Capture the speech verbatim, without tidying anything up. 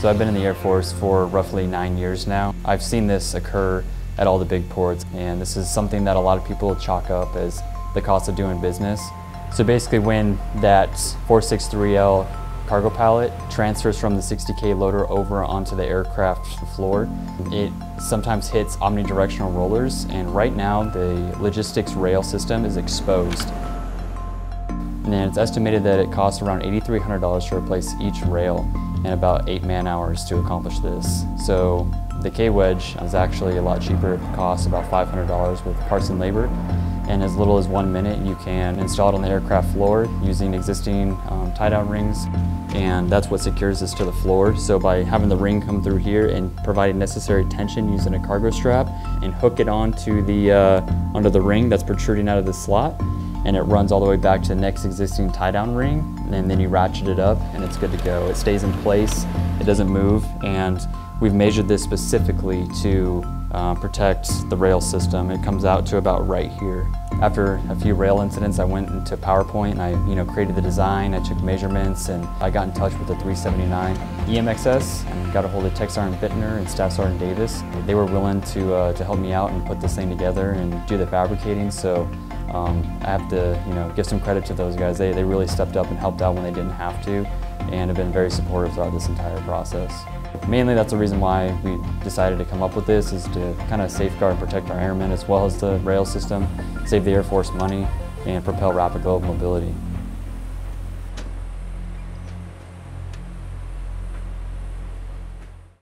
So I've been in the Air Force for roughly nine years now. I've seen this occur at all the big ports, and this is something that a lot of people chalk up as the cost of doing business. So basically when that four sixty-three L cargo pallet transfers from the sixty K loader over onto the aircraft floor, it sometimes hits omnidirectional rollers, and right now the logistics rail system is exposed. And then it's estimated that it costs around eight thousand three hundred dollars to replace each rail and about eight man hours to accomplish this. So the K-Wedge is actually a lot cheaper. It costs about five hundred dollars with parts and labor. In as little as one minute, you can install it on the aircraft floor using existing um, tie-down rings, and that's what secures this to the floor. So by having the ring come through here and providing necessary tension using a cargo strap and hook it onto the, uh, onto the ring that's protruding out of the slot, and it runs all the way back to the next existing tie-down ring, and then you ratchet it up and it's good to go. It stays in place, it doesn't move, and we've measured this specifically to Uh, protects the rail system. It comes out to about right here. After a few rail incidents, I went into PowerPoint and I you know, created the design, I took measurements, and I got in touch with the three seventy-nine E M X S and got a hold of Tech Sergeant Bittner and Staff Sergeant Davis. They were willing to, uh, to help me out and put this thing together and do the fabricating, so um, I have to you know, give some credit to those guys. They, they really stepped up and helped out when they didn't have to, and have been very supportive throughout this entire process. Mainly that's the reason why we decided to come up with this, is to kind of safeguard and protect our airmen as well as the rail system, save the Air Force money, and propel rapid global mobility.